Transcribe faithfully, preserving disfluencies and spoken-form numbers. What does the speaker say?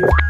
What?